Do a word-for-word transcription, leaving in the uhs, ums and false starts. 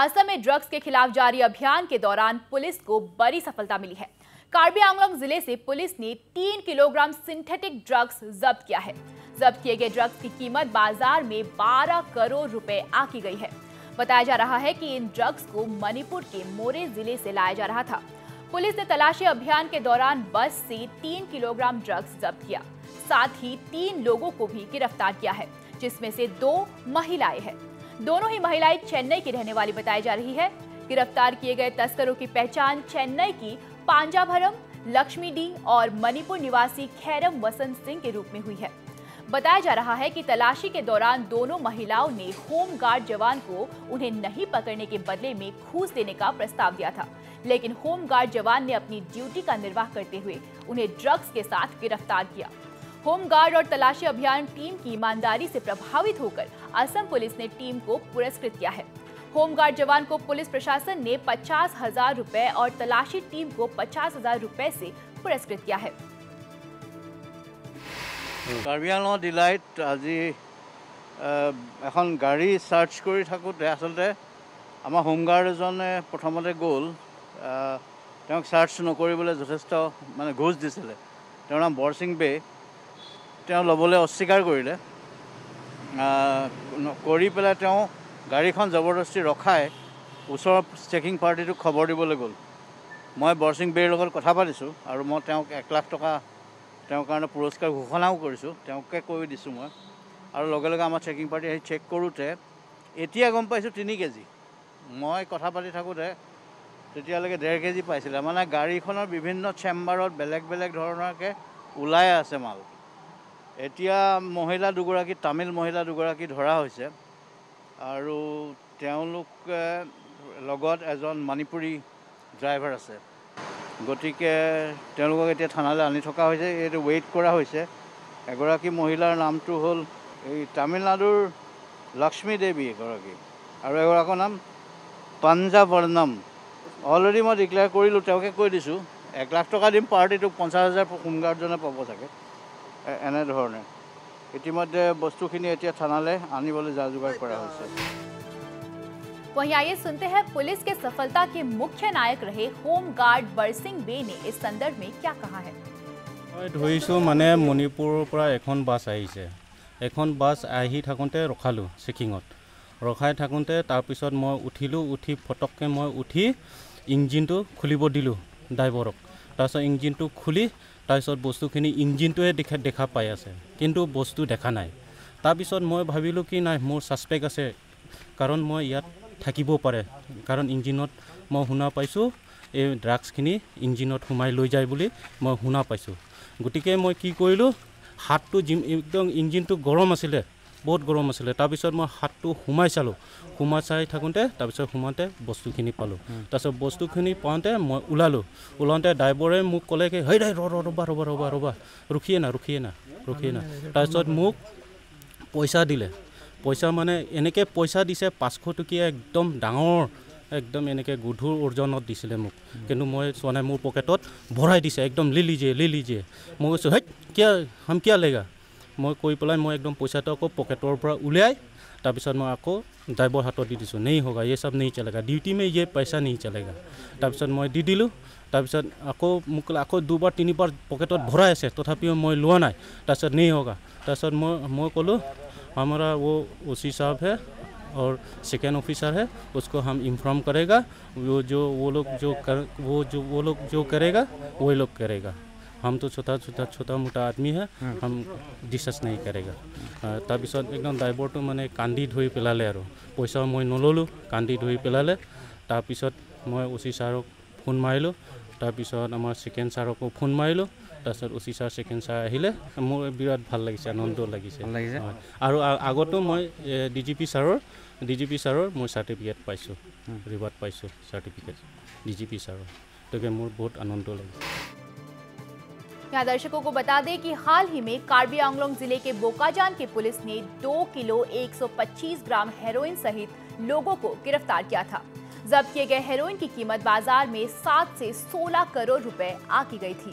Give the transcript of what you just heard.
असम में ड्रग्स के खिलाफ जारी अभियान के दौरान पुलिस को बड़ी सफलता मिली है। कार्बी आंग्लांग जिले से पुलिस ने तीन किलोग्राम सिंथेटिक ड्रग्स जब्त किया है। जब्त किए गए ड्रग्स की कीमत बाजार में बारह करोड़ रुपए आकी गई है। बताया जा रहा है कि इन ड्रग्स को मणिपुर के मोरे जिले से लाया जा रहा था। पुलिस ने तलाशी अभियान के दौरान बस से तीन किलोग्राम ड्रग्स जब्त किया। साथ ही तीन लोगों को भी गिरफ्तार किया है, जिसमें से दो महिलाएं हैं। दोनों ही महिलाएं चेन्नई की रहने वाली बताई जा रही है। गिरफ्तार किए गए तस्करों की पहचान चेन्नई की पांजा भरम, लक्ष्मी डी और मणिपुर निवासी खैरम वसंत सिंह के रूप में हुई है। बताया जा रहा है कि तलाशी के दौरान दोनों महिलाओं ने होमगार्ड जवान को उन्हें नहीं पकड़ने के बदले में घूस देने का प्रस्ताव दिया था, लेकिन होमगार्ड जवान ने अपनी ड्यूटी का निर्वाह करते हुए उन्हें ड्रग्स के साथ गिरफ्तार किया। होमगार्ड और तलाशी अभियान टीम की ईमानदारी से प्रभावित होकर असम पुलिस ने टीम को पुरस्कृत किया है। होमगार्ड जवान को पुलिस प्रशासन ने पचास हजार रुपए और तलाशी टीम को पचास हजार रुपए से पुरस्कृत किया है। कार्बी आंग्लांग डिलाइट आज एन गाड़ी सर्च करते आम होमगार्ड प्रथम गल सर्च नक जथेष्ट मैं घोष दी नाम बरसिंग बे लबले अस्वीकार कर गाड़ी जबरदस्ती रखाय ऊर चेकिंग पार्टी तो खबर दीबले गल मैं बरसिंग बेर लग कथा पाती और मैं एक लाख टका पुरस्कार घोषणाओं कर दी मैं और आम चेकिंग पार्टी चेक करते एतिया गम पासी तीन केजी मैं कथा पाती थकोते तेतियालेके डेढ़ केजी पासी माना गाड़ी विभिन्न चेम्बार बेलेग बेलेग धरणके ऊल् आसे माल एतिया महिला दुगराकी तमिल महिला दुगराकी धरा होइसे आरु तेवलोक लगत एजन मणिपुरी ड्राइवर आसे गतिके तेवलोक एतिया थानाले आनि थका होइसे एतु वेट करा होइसे एगराकी महिलार नामटु होल तमिलनाडुर लक्ष्मी देवी एगराकी आरु एगराको नाम पांजा भरम अलरेडी मैं डिक्लेयर करिलु तेवके কৈ দিছো एक लाख टका दिम पार्टी तो पचास हजार होमगार्डजने पाब सके एने इतिमध्ये बस्तुखिनि थानाले आनिबले जा जोगार करा होइसे। वहीं आइए सुनते हैं पुलिस के सफलता के मुख्य नायक रहे होमगार्ड बरसिंग बे ने इस संदर्भ में क्या कहा है। धरिसो माने मणिपुर पुरा एखन बस आइसे एखन बस आही थाकुंते रखालु चेकिंगत रखाय थाकुंते तार पिसत म उठिलु उठी फटकके म उठी इंजिन तो खुलिबो दिलु ड्राइवरक तारस इंजिन तो खुली तारपिছত বস্তুখিনি ইঞ্জিনটোৱে দেখা দেখা পাই আছে কিন্তু বস্তু দেখা নাই। তারপিছত মই ভাবিলো কি নাই মোৰ সাসপেক্ট আছে কাৰণ মই ইয়াত থাকিব পাৰে কাৰণ ইঞ্জিনত মই শুনা পাইছোঁ এই ড্ৰাগছখিনি ইঞ্জিনত সোমাই লৈ যায় বুলি মই শুনা পাইছোঁ। গতিকে মই কি কৰিলোঁ হাতটো একদম ইঞ্জিনটো গৰম আছিলে বহুত গৰম আছিলে তারপিছত মই হাতটো সোমাই চালোঁ সোমাই চাই থাকোঁতে তারপিছত সোমাতে বস্তুখিনি পালোঁ। তাৰপিছত বস্তুখিনি পাওঁতে মই ওলালোঁ ওলাওঁতে ড্ৰাইভাৰে মোক ক'লে কি হেই ৰ ৰ ৰ'বা ৰ'বা ৰ'বা ৰ'বা ৰখিয়ে না ৰখিয়ে না ৰখিয়ে না তাৰপিছত মোক পইচা দিলে। পইচা মানে এনেকৈ পইচা দিছে পাঁচশ টকীয়া একদম ডাঙৰ एकदम एनेके गुधुर ओजनत दिसिले मुक किन्तु मैं चुना मोर पकेटत भराई दिसे एकदम ले लीजिए ले लीजिए मैं कैसे हे क्या हम क्या लेगा मैं कोई पे मैं एकदम पैसा तो आक पकेटर उलियाँ तारपिছত मैं आको ड्राइवर हाथ दी दूँ नहीं होगा ये सब नहीं चलेगा ड्यूटी में ये पैसा नहीं चलेगा तारपिছত मैं दी दिलूँ तारपिছত आको मुकला आको दुबार तीन बार पकेटत भरा आसे तथापिओ मैं लोआ ना तारपिছত नहीं होगा तारपिছত मैं मैं कलो हमारा वो ओसी साहब है और सेकेंड ऑफिसर है उसको हम इन्फॉर्म करेगा वो जो वो लोग जो कर वो जो वो लोग जो करेगा वही लोग करेगा हम तो छोटा छोटा छोटा मोटा आदमी है हम डिस्कस नहीं करेगा। तारपिছত एकदम ड्राइवर तो माने कांदी धुई पेलाले और पैसा मैं नललो कांदी धुई पेलाले तारपिছত मैं ओसी सारक फोन मारिलो तारपिছত आमार सेकेंड सारको फोन मारिलो तारपिছত ओसी सार सेकेंड सार आहिले मोर बिराट ভাল লাগিছে आनंद লাগিছে और आगतो मैं डीजीपी सारर डीजीपी सारर मोर सर्टिफिकेट पाइसो रिवार्ड पाइसो सर्टिफिकेट डीजीपी सारर तके मोर बहुत आनंद लागिसे। यहाँ दर्शकों को बता दें कि हाल ही में कार्बी आंग्लांग जिले के बोकाजान की पुलिस ने दो किलो एक सौ पच्चीस ग्राम हेरोइन सहित लोगों को गिरफ्तार किया था। जब्त किए गए हेरोइन की कीमत बाजार में सात से सोलह करोड़ रुपए आकी गई थी।